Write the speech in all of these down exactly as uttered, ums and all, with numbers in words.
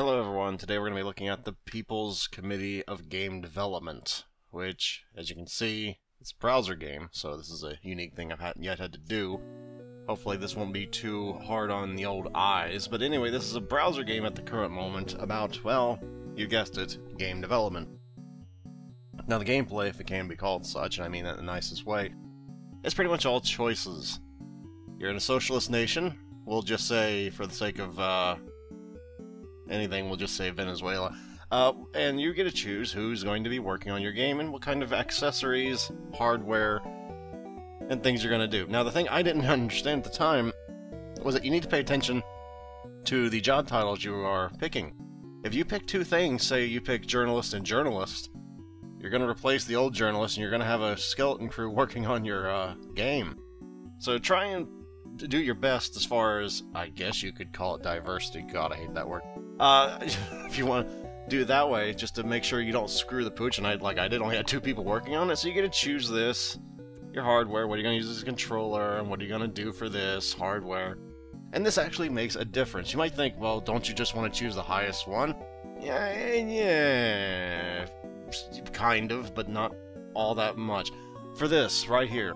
Hello everyone, today we're going to be looking at the People's Committee of Game Development, which, as you can see, it's a browser game, so this is a unique thing I've yet had to do. Hopefully this won't be too hard on the old eyes, but anyway, this is a browser game at the current moment about, well, you guessed it, game development. Now the gameplay, if it can be called such, and I mean that in the nicest way, is pretty much all choices. You're in a socialist nation, we'll just say, for the sake of, uh... anything, we'll just say Venezuela. Uh, and you get to choose who's going to be working on your game and what kind of accessories, hardware, and things you're going to do. Now, the thing I didn't understand at the time was that you need to pay attention to the job titles you are picking. If you pick two things, say you pick journalist and journalist, you're going to replace the old journalist and you're going to have a skeleton crew working on your uh, game. So try and do your best as far as, I guess you could call it diversity. God, I hate that word. Uh, if you want to do it that way, just to make sure you don't screw the pooch, and I, like I did, only had two people working on it, so you get to choose this, your hardware, what are you going to use as a controller, and what are you going to do for this hardware. And this actually makes a difference. You might think, well, don't you just want to choose the highest one? Yeah, yeah, kind of, but not all that much. For this, right here.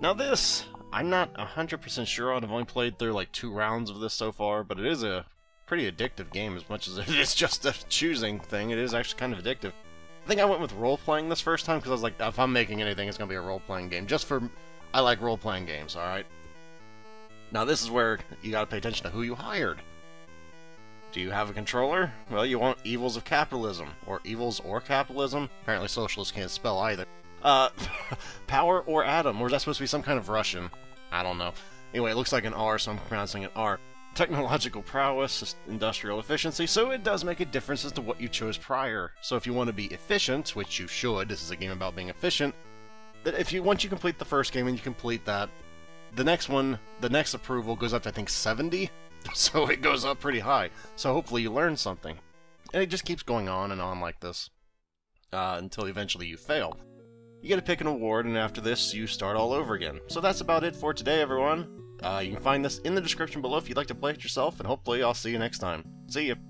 Now this, I'm not one hundred percent sure on, I've only played through like two rounds of this so far, but it is a pretty addictive game. As much as it is just a choosing thing, it is actually kind of addictive. I think I went with role-playing this first time because I was like, if I'm making anything, it's going to be a role-playing game. Just for... I like role-playing games, alright? Now this is where you got to pay attention to who you hired. Do you have a controller? Well, you want evils of capitalism. Or evils or capitalism? Apparently socialists can't spell either. Uh, power or atom? Or is that supposed to be some kind of Russian? I don't know. Anyway, it looks like an R, so I'm pronouncing it R. Technological prowess, industrial efficiency, so it does make a difference as to what you chose prior. So if you want to be efficient, which you should, this is a game about being efficient, that if you once you complete the first game and you complete that, the next one, the next approval goes up to I think seventy, so it goes up pretty high. So hopefully you learn something. And it just keeps going on and on like this, uh, until eventually you fail. You get to pick an award, and after this, you start all over again. So that's about it for today, everyone. Uh, you can find this in the description below if you'd like to play it yourself, and hopefully I'll see you next time. See ya!